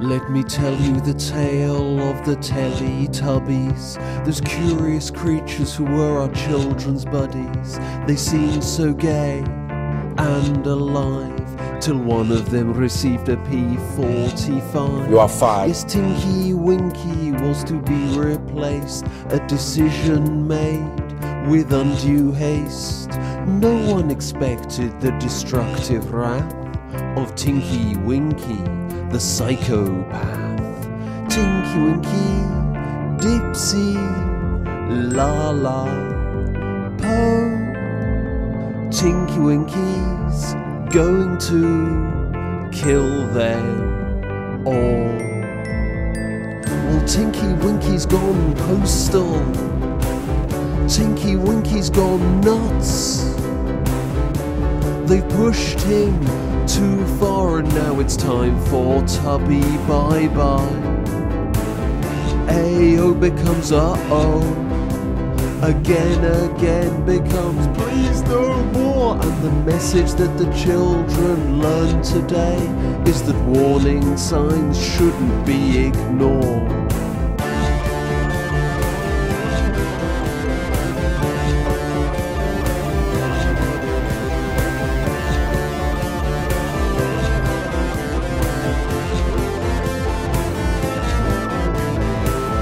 Let me tell you the tale of the Teletubbies, those curious creatures who were our children's buddies. They seemed so gay and alive, till one of them received a P-45. You are fired. Yes, Tinky Winky was to be replaced, a decision made with undue haste. No one expected the destructive wrath of Tinky Winky, the psychopath. Tinky Winky, Dipsy, La La, Po. Tinky Winky's going to kill them all. Well, Tinky Winky's gone postal. Tinky Winky's gone nuts. They've pushed him too far, and now it's time for Tubby bye-bye. Ayo becomes uh-oh, again becomes please no more. And the message that the children learned today is that warning signs shouldn't be ignored.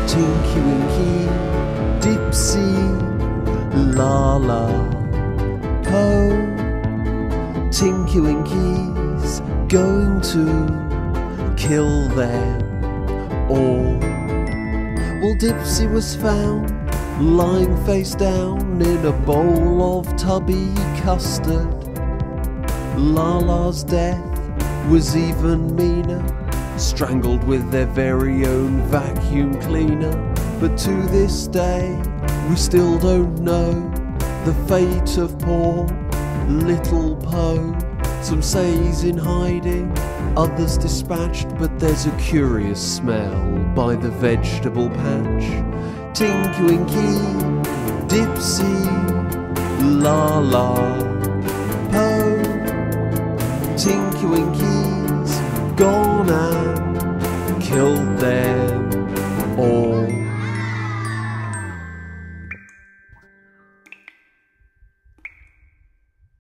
Tinky Winky, Dipsy, La La, Po. Tinky Winky's going to kill them all. Well, Dipsy was found lying face down in a bowl of tubby custard. La La's death was even meaner, strangled with their very own vacuum cleaner. But to this day we still don't know the fate of poor little Po. Some say he's in hiding, others dispatched, but there's a curious smell by the vegetable patch. Tinky Winky, Dipsy, La La, Po. Tinky Winky's gone out, killed them.